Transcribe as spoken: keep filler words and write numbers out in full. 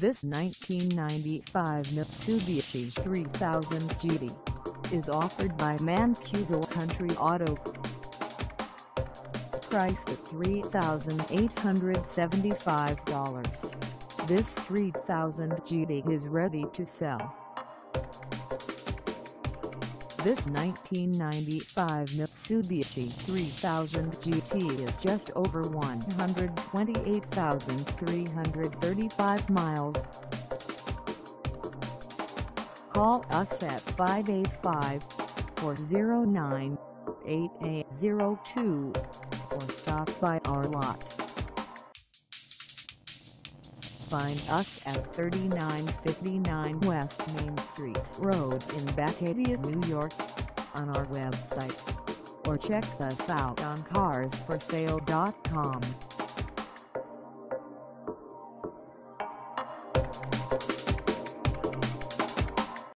This nineteen ninety-five Mitsubishi three thousand G T is offered by Mancuso Country Auto. Priced at three thousand eight hundred seventy-five dollars, this three thousand G T is ready to sell. This nineteen ninety-five Mitsubishi three thousand G T is just over one hundred twenty-eight thousand three hundred thirty-five miles. Call us at five eight five, four oh nine, eight eight oh two or stop by our lot. Find us at thirty-nine fifty-nine West Main Street Road in Batavia, New York, on our website, or check us out on cars for sale dot com.